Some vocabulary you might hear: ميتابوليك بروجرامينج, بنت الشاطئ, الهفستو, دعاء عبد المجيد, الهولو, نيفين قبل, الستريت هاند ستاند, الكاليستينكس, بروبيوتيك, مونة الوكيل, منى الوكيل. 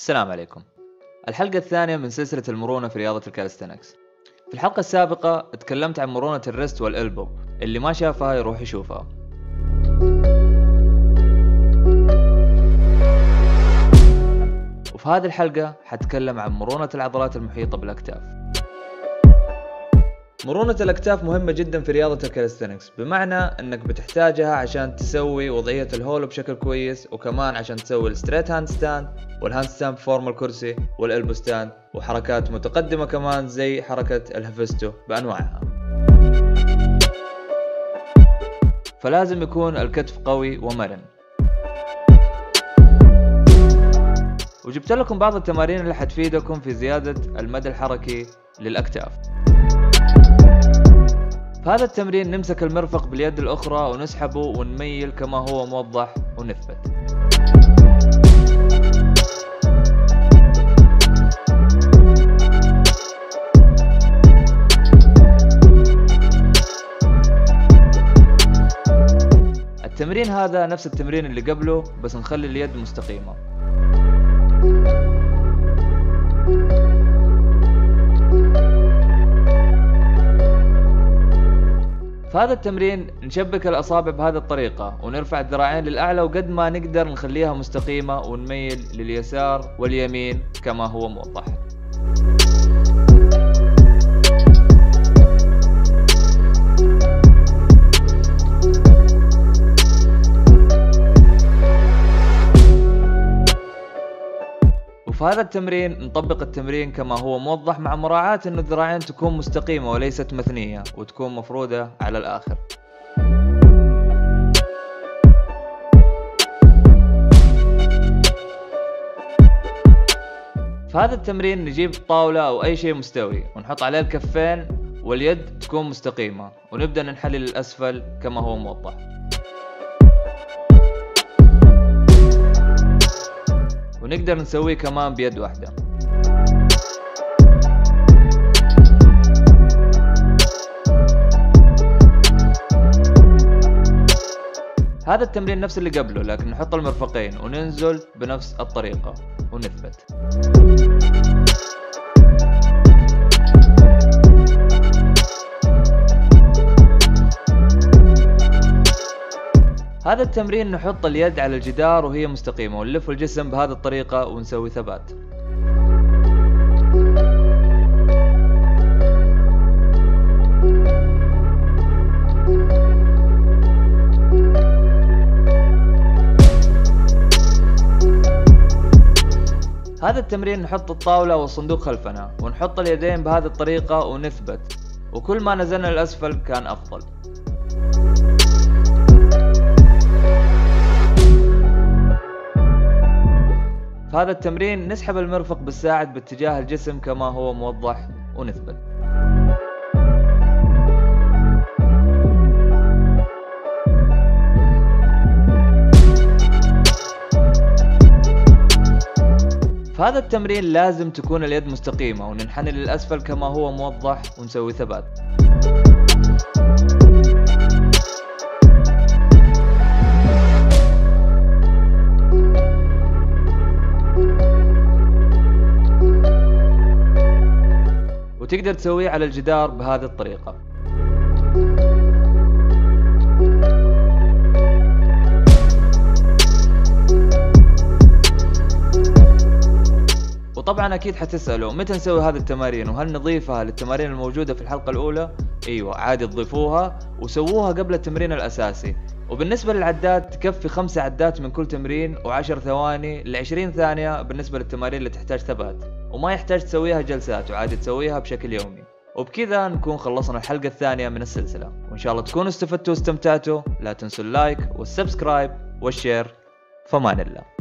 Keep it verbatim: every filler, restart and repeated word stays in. السلام عليكم. الحلقة الثانية من سلسلة المرونة في رياضة الكاليستينكس. في الحلقة السابقة اتكلمت عن مرونة الريست والإلبو، اللي ما شافها يروح يشوفها. وفي هذه الحلقة حتكلم عن مرونة العضلات المحيطة بالأكتاف. مرونة الأكتاف مهمة جدا في رياضة الكاليستينكس، بمعنى أنك بتحتاجها عشان تسوي وضعية الهولو بشكل كويس، وكمان عشان تسوي الستريت هاند ستاند والهاند ستاند فورم الكرسي والإلبو ستاند، وحركات متقدمة كمان زي حركة الهفستو بأنواعها. فلازم يكون الكتف قوي ومرن. وجبت لكم بعض التمارين اللي حتفيدكم في زيادة المدى الحركي للأكتاف. في هذا التمرين نمسك المرفق باليد الأخرى ونسحبه ونميل كما هو موضح ونثبت. التمرين هذا نفس التمرين اللي قبله، بس نخلي اليد مستقيمة. في هذا التمرين نشبك الأصابع بهذه الطريقة، ونرفع الذراعين للأعلى وقد ما نقدر نخليها مستقيمة، ونميل لليسار واليمين كما هو موضح. وفي هذا التمرين نطبق التمرين كما هو موضح، مع مراعاة أن الذراعين تكون مستقيمة وليست مثنية، وتكون مفرودة على الآخر. في هذا التمرين نجيب طاولة أو أي شيء مستوي ونحط عليه الكفين، واليد تكون مستقيمة، ونبدأ ننحلل للأسفل كما هو موضح. ونقدر نسويه كمان بيد واحدة. هذا التمرين نفس اللي قبله، لكن نحط المرفقين وننزل بنفس الطريقة ونثبت. هذا التمرين نحط اليد على الجدار وهي مستقيمة، ونلف الجسم بهذه الطريقة ونسوي ثبات. هذا التمرين نحط الطاولة والصندوق خلفنا، ونحط اليدين بهذه الطريقة ونثبت، وكل ما نزلنا للأسفل كان أفضل. في هذا التمرين نسحب المرفق بالساعد باتجاه الجسم كما هو موضح ونثبت. في هذا التمرين لازم تكون اليد مستقيمة، وننحني للأسفل كما هو موضح ونسوي ثبات. تقدر تسويه على الجدار بهذه الطريقة. وطبعا اكيد حتسألوا متى نسوي هذه التمارين، وهل نضيفها للتمارين الموجودة في الحلقة الاولى؟ ايوه عادي، تضيفوها وسووها قبل التمرين الاساسي. وبالنسبة للعدات تكفي خمسة عدات من كل تمرين، وعشر ثواني لعشرين ثانية بالنسبة للتمارين اللي تحتاج ثبات، وما يحتاج تسويها جلسات، وعادي تسويها بشكل يومي. وبكذا نكون خلصنا الحلقة الثانية من السلسلة، وإن شاء الله تكونوا استفدتوا واستمتعتوا. لا تنسوا اللايك والسبسكرايب والشير. فمان الله.